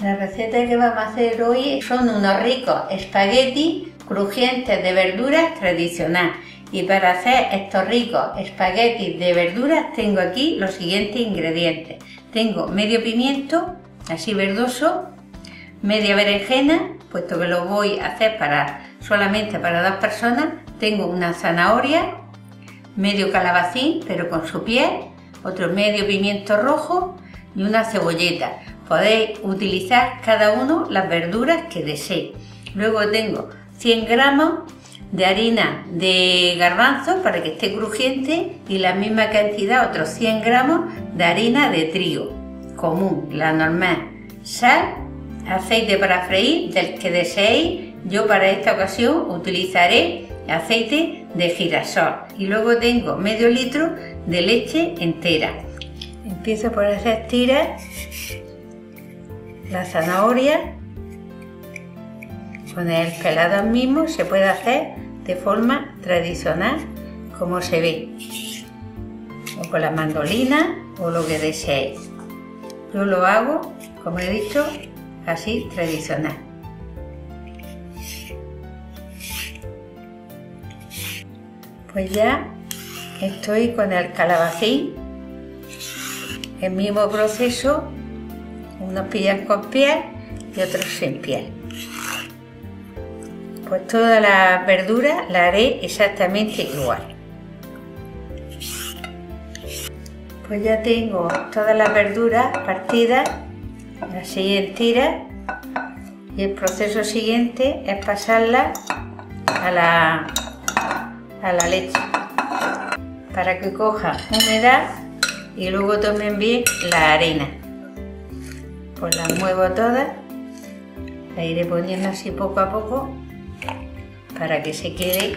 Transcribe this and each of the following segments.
La receta que vamos a hacer hoy son unos ricos espaguetis crujientes de verduras tradicional. Y para hacer estos ricos espaguetis de verduras tengo aquí los siguientes ingredientes. Tengo medio pimiento, así verdoso, media berenjena, puesto que lo voy a hacer solamente para dos personas. Tengo una zanahoria, medio calabacín, pero con su piel, otro medio pimiento rojo y una cebolleta. Podéis utilizar cada uno las verduras que deseéis. Luego tengo 100 gramos de harina de garbanzo para que esté crujiente y la misma cantidad, otros 100 gramos de harina de trigo común, la normal. Sal, aceite para freír del que deseéis. Yo para esta ocasión utilizaré aceite de girasol. Y luego tengo medio litro de leche entera. Empiezo por hacer tiras la zanahoria con el pelado mismo. Se puede hacer de forma tradicional como se ve, o con la mandolina o lo que deseéis. Yo lo hago, como he dicho, así tradicional. Pues ya estoy con el calabacín, el mismo proceso. Unos pillan con piel y otros sin piel. Pues todas las verduras las haré exactamente igual. Pues ya tengo todas las verduras partidas, así en tiras. Y el proceso siguiente es pasarlas a la leche para que coja humedad y luego tomen bien la harina. Pues las muevo todas, la iré poniendo así poco a poco para que se quede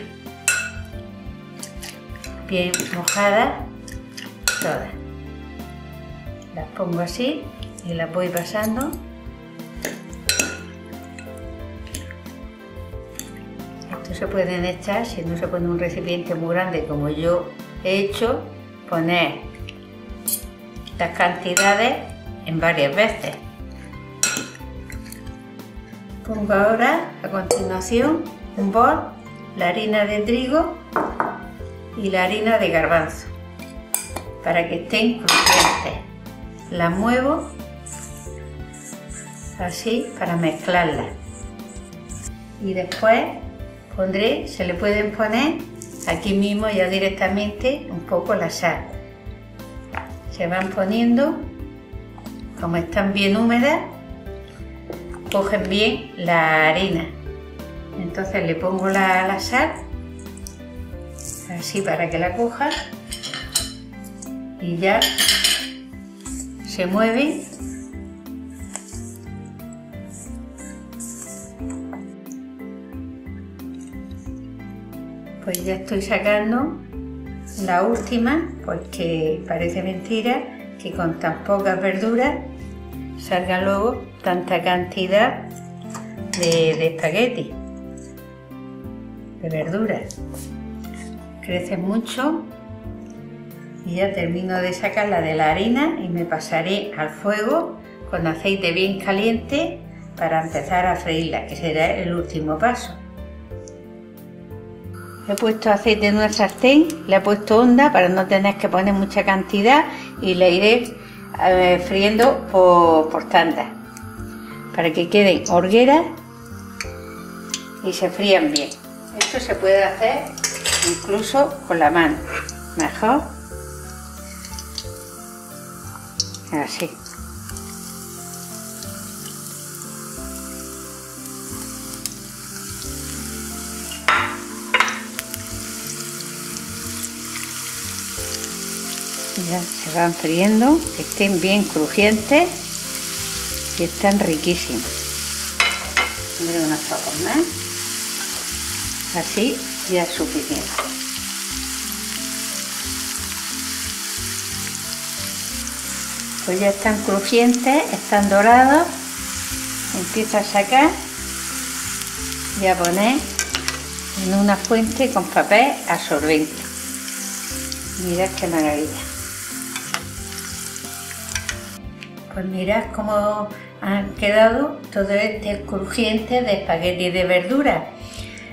bien mojada todas. Las pongo así y las voy pasando. Esto se pueden echar, si no se pone un recipiente muy grande como yo he hecho, poner las cantidades en varias veces. Pongo ahora, a continuación, un bol, la harina de trigo y la harina de garbanzo, para que estén crujientes. La muevo así para mezclarla. Y después pondré, se le pueden poner aquí mismo ya directamente un poco la sal. Se van poniendo, como están bien húmedas, cogen bien la harina. Entonces le pongo la sal, así para que la coja, y ya se mueve. Pues ya estoy sacando la última, porque parece mentira que con tan pocas verduras salga luego tanta cantidad de espagueti de verduras. Crecen mucho. Y ya termino de sacarla de la harina y me pasaré al fuego con aceite bien caliente para empezar a freírla, que será el último paso. He puesto aceite en una sartén, la he puesto honda para no tener que poner mucha cantidad, y la iré friendo por tandas para que queden horgueras y se frían bien. Esto se puede hacer incluso con la mano, mejor así. Ya se van friendo, que estén bien crujientes y están riquísimos. Pondré unos pocos más, así ya es suficiente. Pues ya están crujientes, están dorados. Empiezo a sacar y a poner en una fuente con papel absorbente. Mirad qué maravilla. Pues mirad cómo han quedado todo este crujiente de espagueti de verdura.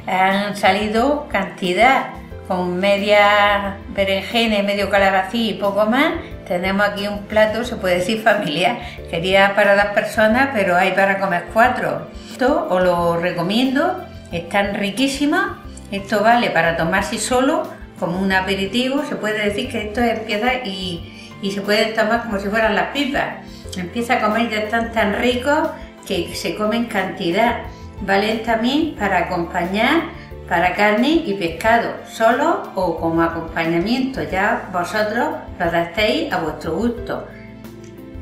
Han salido cantidad, con media berenjena y medio calabacín y poco más. Tenemos aquí un plato, se puede decir familiar, sería para 2 personas, pero hay para comer 4. Esto os lo recomiendo, están riquísimas. Esto vale para tomarse solo, como un aperitivo. Se puede decir que esto empieza y se puede tomar como si fueran las pipas. Empieza a comer, ya están tan ricos que se comen cantidad. Valen también para acompañar, para carne y pescado, solo o como acompañamiento. Ya vosotros lo adaptéis a vuestro gusto.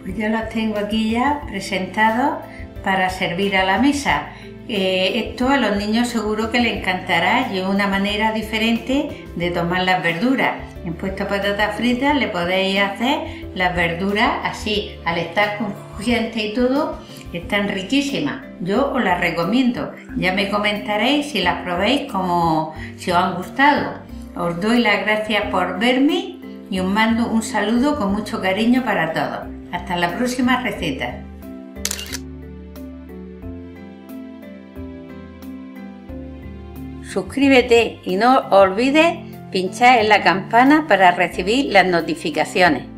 Pues yo los tengo aquí ya presentados para servir a la mesa. Esto a los niños seguro que les encantará y es una manera diferente de tomar las verduras. En puesto de patatas fritas le podéis hacer las verduras así, al estar crujientes y todo, están riquísimas. Yo os las recomiendo. Ya me comentaréis si las probéis, como si os han gustado. Os doy las gracias por verme y os mando un saludo con mucho cariño para todos. Hasta la próxima receta. Suscríbete y no olvides pinchar en la campana para recibir las notificaciones.